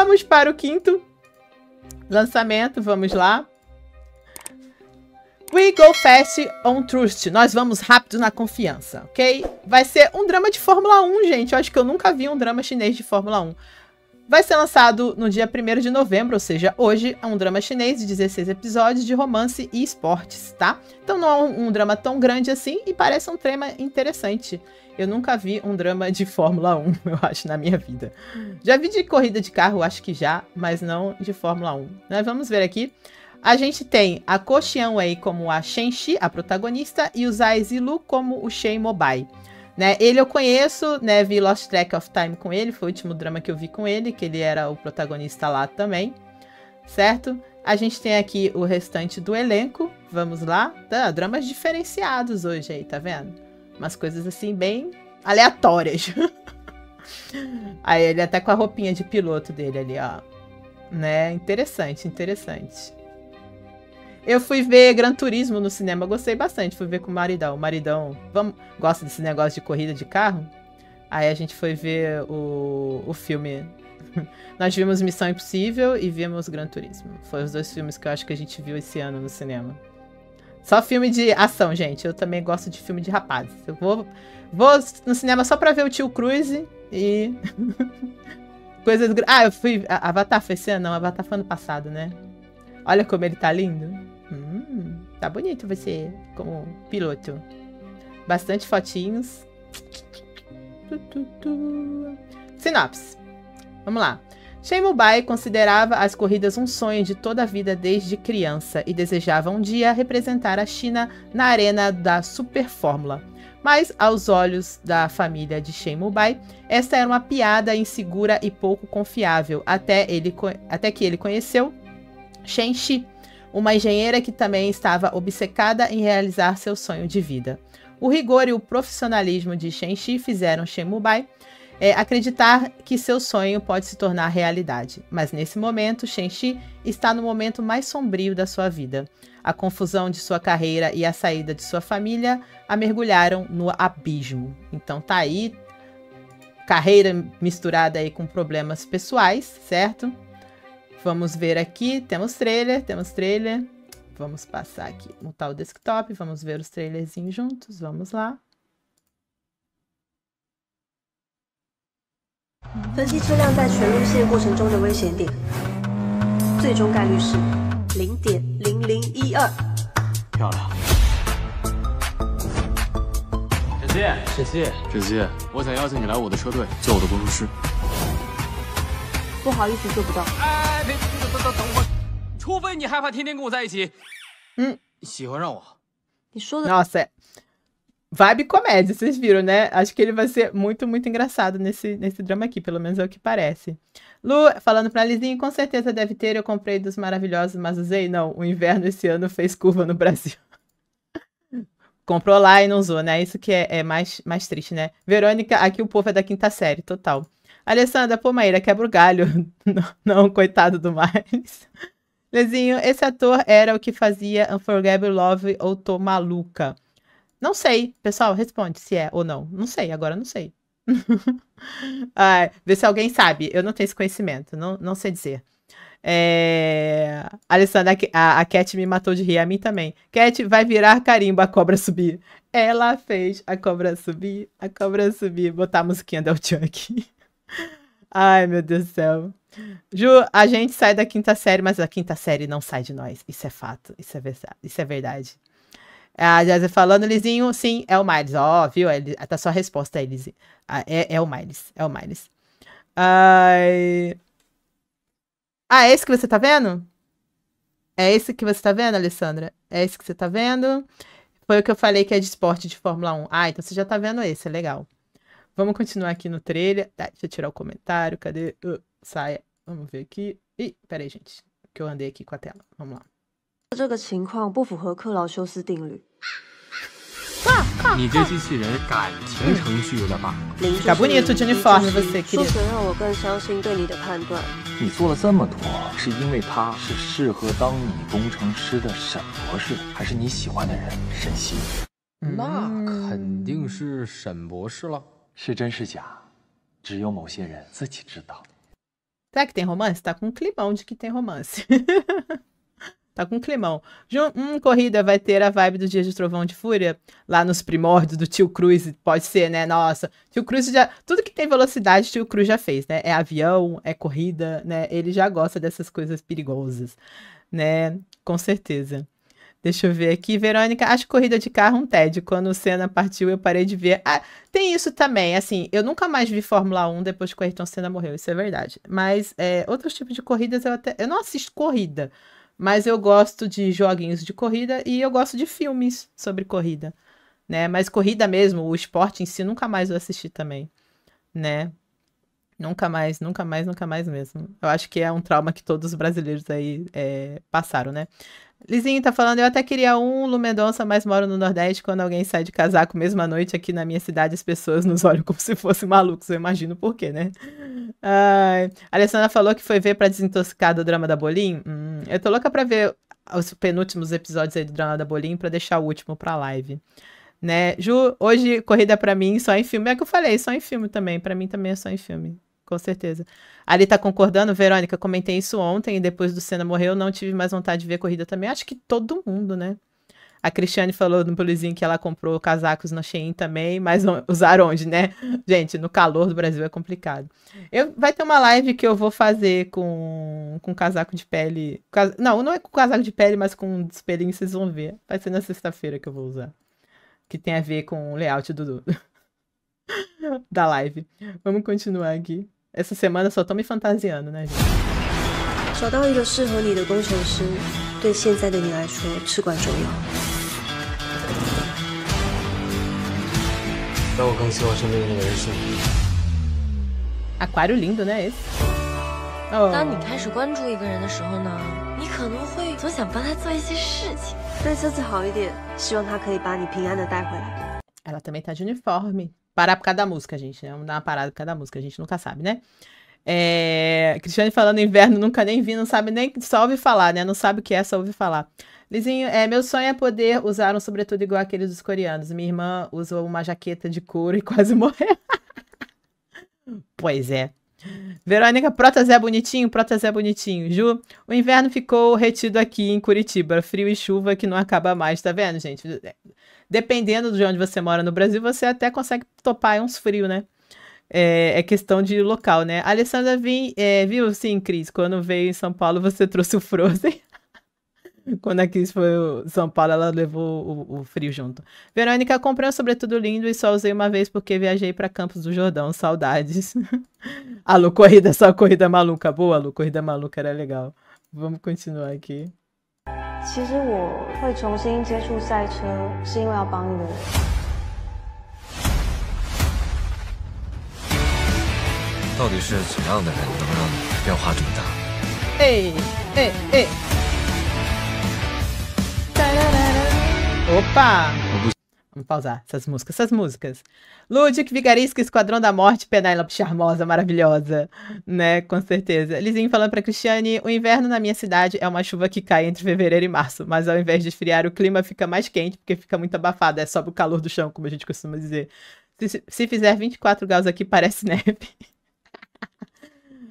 Vamos para o quinto lançamento, vamos lá. We Go Fast on Trust. Nós vamos rápido na confiança, ok? Vai ser um drama de Fórmula 1, gente. Eu acho que eu nunca vi um drama chinês de Fórmula 1. Vai ser lançado no dia 1º de novembro, ou seja, hoje. É um drama chinês de 16 episódios de romance e esportes, tá? Então não é um drama tão grande assim e parece um tema interessante. Eu nunca vi um drama de Fórmula 1, eu acho, na minha vida. Já vi de corrida de carro, acho que já, mas não de Fórmula 1. Nós vamos ver aqui. A gente tem a Ko Chia Yen como a Shen Shi, a protagonista, e o Zai Zilu como o Shen Mobai. Né, ele eu conheço, né, vi Lost Track of Time com ele, foi o último drama que eu vi com ele, que ele era o protagonista lá também, certo? A gente tem aqui o restante do elenco, vamos lá, tá, dramas diferenciados hoje aí, tá vendo? Umas coisas assim bem aleatórias. Aí ele até com a roupinha de piloto dele ali, ó, né, interessante, interessante. Eu fui ver Gran Turismo no cinema, gostei bastante, fui ver com o maridão. O maridão gosta desse negócio de corrida de carro, aí a gente foi ver o filme. Nós vimos Missão Impossível e vimos Gran Turismo. Foram os dois filmes que eu acho que a gente viu esse ano no cinema. Só filme de ação, gente, eu também gosto de filme de rapazes. Eu vou no cinema só pra ver o Tio Cruz e... coisas... Ah, eu fui... Avatar foi esse ano? Não, Avatar foi ano passado, né? Olha como ele tá lindo. Tá bonito você como piloto. Bastante fotinhos. Sinopse. Vamos lá. Shen Mobai considerava as corridas um sonho de toda a vida desde criança e desejava um dia representar a China na arena da Super Fórmula. Mas, aos olhos da família de Shen Mobai, esta era uma piada insegura e pouco confiável, até que ele conheceu Shen Shi, uma engenheira que também estava obcecada em realizar seu sonho de vida. O rigor e o profissionalismo de Shen Shi fizeram Shen Mobai acreditar que seu sonho pode se tornar realidade. Mas nesse momento, Shen Shi está no momento mais sombrio da sua vida. A confusão de sua carreira e a saída de sua família a mergulharam no abismo. Então tá aí, carreira misturada aí com problemas pessoais, certo? Vamos ver aqui, temos trailer. Vamos passar aqui, montar o desktop, vamos ver os trailerzinhos juntos, vamos lá. Nossa, vibe comédia, vocês viram, né? Acho que ele vai ser muito, muito engraçado nesse drama aqui, pelo menos é o que parece. Lu, falando pra Lizinho, com certeza deve ter, eu comprei dos maravilhosos, mas usei, não, o inverno esse ano fez curva no Brasil. Comprou lá e não usou, né? Isso que é mais triste, né? Verônica, aqui o povo é da quinta série, total. Alessandra, pô, Maíra, quebra o galho. Não, coitado do mais. Lezinho, esse ator era o que fazia Unforgable Love ou Tô Maluca? Não sei. Pessoal, responde se é ou não. Não sei, agora não sei. Ah, vê se alguém sabe. Eu não tenho esse conhecimento, não sei dizer. Alessandra, a Cat me matou de rir, a mim também. Cat, vai virar carimbo, a cobra subir. Ela fez a cobra subir. Botar a musiquinha da Elton aqui. Ai, meu Deus do céu. Ju, a gente sai da quinta série, mas a quinta série não sai de nós. Isso é fato, isso é verdade. A Jazzy falando, Lizinho, sim, é o Miles. Ó, viu? Tá só a resposta aí, Lizinho. Ah, é o Miles. Ai... Ah, é esse que você tá vendo? É esse que você tá vendo, Alessandra? É esse que você tá vendo? Foi o que eu falei que é de esporte de Fórmula 1. Ah, então você já tá vendo esse, é legal. Vamos continuar aqui no trailer. Tá, deixa eu tirar o comentário. Cadê? Saia. Vamos ver aqui. Ih, peraí, gente. Que eu andei aqui com a tela. Vamos lá. Tá bonito de uniforme, você, querido. Será que tem romance? Tá com um climão de que tem romance. Tá com um climão. Corrida vai ter a vibe do Dia de Trovão de Fúria? Lá nos primórdios do Tio Cruz, pode ser, né? Nossa, Tio Cruz já... Tudo que tem velocidade, Tio Cruz já fez, né? É avião, é corrida, né? Ele já gosta dessas coisas perigosas, né? Com certeza. Deixa eu ver aqui. Verônica, acho corrida de carro um tédio. Quando o Senna partiu, eu parei de ver. Ah, tem isso também. Assim, eu nunca mais vi Fórmula 1 depois que o Ayrton Senna morreu. Isso é verdade. Mas outros tipos de corridas eu até... Eu não assisto corrida. Mas eu gosto de joguinhos de corrida e eu gosto de filmes sobre corrida, né? Mas corrida mesmo, o esporte em si, nunca mais eu assisti também, né? Nunca mais, nunca mais, nunca mais mesmo. Eu acho que é um trauma que todos os brasileiros aí passaram, né? Lizinho tá falando, eu até queria um Lumendonça, mas moro no Nordeste, quando alguém sai de casaco mesmo à noite aqui na minha cidade, as pessoas nos olham como se fossem malucos, eu imagino por quê, né? Ai, a Alessandra falou que foi ver pra desintoxicar do Drama da Bolim. Eu tô louca pra ver os penúltimos episódios aí do Drama da Bolim pra deixar o último pra live, né? Ju, hoje corrida pra mim só em filme, é que eu falei, só em filme também, pra mim também é só em filme. Com certeza. Ali tá concordando, Verônica, comentei isso ontem e depois do Senna morreu, não tive mais vontade de ver corrida também. Acho que todo mundo, né? A Cristiane falou no polizinho que ela comprou casacos na Shein também, mas usar onde, né? Gente, no calor do Brasil é complicado. Vai ter uma live que eu vou fazer com casaco de pele. Não é com casaco de pele, mas com despelinho, vocês vão ver. Vai ser na sexta-feira que eu vou usar. Que tem a ver com o layout da live. Vamos continuar aqui. Essa semana eu só tô me fantasiando, né, gente? Aquário lindo, né, esse? Oh. Ela também tá de uniforme. Parar por causa da música, gente, né? Vamos dar uma parada por causa da música, a gente nunca sabe, né? Cristiane falando inverno, nunca nem vi, não sabe nem, só ouve falar, né? Não sabe o que é, só ouve falar. Lizinho, meu sonho é poder usar um sobretudo igual aquele dos coreanos. Minha irmã usou uma jaqueta de couro e quase morreu. Pois é. Verônica, prótese é bonitinho, prótese é bonitinho. Ju, o inverno ficou retido aqui em Curitiba, frio e chuva que não acaba mais, tá vendo, gente? Dependendo de onde você mora no Brasil, você até consegue topar uns frios, né? É questão de local, né? A Alessandra viu, sim, Cris, quando veio em São Paulo, você trouxe o Frozen. Quando a Cris foi em São Paulo, ela levou o frio junto. Verônica, comprei um sobretudo lindo e só usei uma vez porque viajei para Campos do Jordão. Saudades. Alô, corrida, só corrida maluca. Boa, Alô, corrida maluca, era legal. Vamos continuar aqui. Ei! Opa! Vamos pausar essas músicas. Ludwig Vigarisca, Esquadrão da Morte, Penélope Charmosa, maravilhosa, né? Com certeza. Lizinho falando pra Cristiane, o inverno na minha cidade é uma chuva que cai entre fevereiro e março, mas ao invés de esfriar, o clima fica mais quente, porque fica muito abafado, sobe o calor do chão, como a gente costuma dizer. Se fizer 24 graus aqui, parece neve.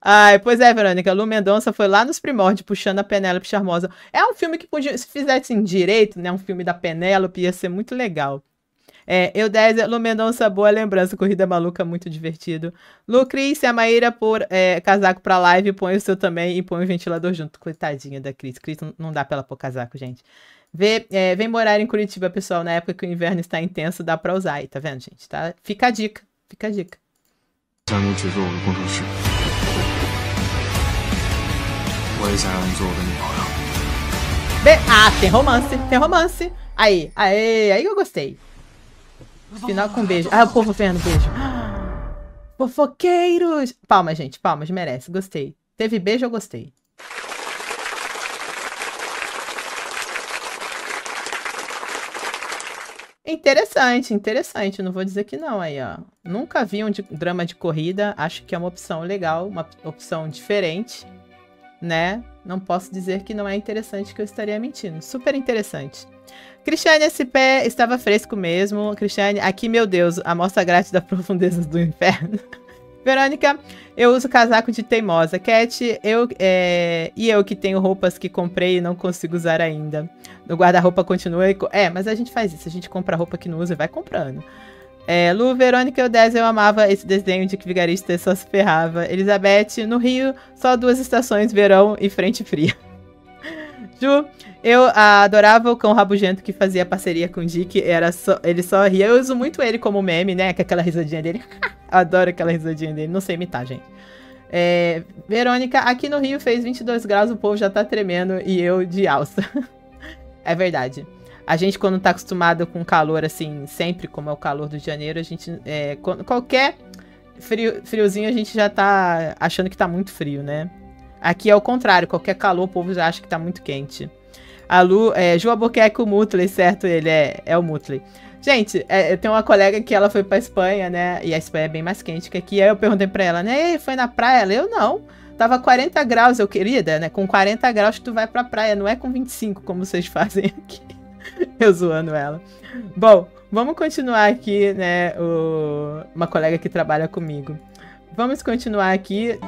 Ai, pois é, Verônica, Lu Mendonça foi lá nos primórdios, puxando a Penélope Charmosa. É um filme que podia, se fizesse assim, direito, né, um filme da Penélope, ia ser muito legal. Lu Mendonça, boa lembrança, corrida maluca, muito divertido. Lu Cris, se a Maíra pôr casaco pra live, põe o seu também e põe o ventilador junto. Coitadinha da Cris, não dá pra ela pôr casaco, gente. Vem morar em Curitiba, pessoal, na época que o inverno está intenso, dá pra usar aí, tá vendo, gente? Tá? Fica a dica, fica a dica. Tem romance, tem romance. Aí eu gostei. Final com beijo. O povo vendo beijo. Fofoqueiros. Palmas, gente, palmas, merece, gostei. Teve beijo, eu gostei. Interessante, interessante, não vou dizer que não aí, ó. Nunca vi um drama de corrida, acho que é uma opção legal, uma opção diferente, né? Não posso dizer que não é interessante, que eu estaria mentindo. Super interessante. Cristiane, esse pé estava fresco mesmo. Cristiane, aqui, meu Deus, a amostra grátis da profundeza do inferno. Verônica, eu uso casaco de teimosa. Cat, eu que tenho roupas que comprei e não consigo usar ainda. No guarda-roupa continua... É, mas a gente faz isso. A gente compra roupa que não usa e vai comprando. É, Lu, Verônica, eu 10, eu amava esse desenho de que vigarista só se ferrava. Elizabeth, no Rio, só 2 estações, verão e frente fria. Ju, eu adorava o cão rabugento que fazia parceria com o Dick, ele só ria. Eu uso muito ele como meme, né? Com aquela risadinha dele. Adoro aquela risadinha dele, não sei imitar, gente. É, Verônica, aqui no Rio fez 22 graus, o povo já tá tremendo e eu de alça. É verdade. A gente, quando tá acostumado com calor, assim, sempre, como é o calor do Rio de Janeiro, a gente, qualquer friozinho a gente já tá achando que tá muito frio, né? Aqui é o contrário, qualquer calor o povo já acha que tá muito quente. A Lu, Ju Albuquerque, o Mutley, certo? Ele é o Mutley. Gente, eu tenho uma colega que ela foi pra Espanha, né? E a Espanha é bem mais quente que aqui. Aí eu perguntei pra ela, né? E foi na praia? Ela, eu não. Tava 40 graus, eu querida, né? Com 40 graus que tu vai pra praia, não é com 25 como vocês fazem aqui. Eu zoando ela. Bom, vamos continuar aqui, né? Uma colega que trabalha comigo. Vamos continuar aqui...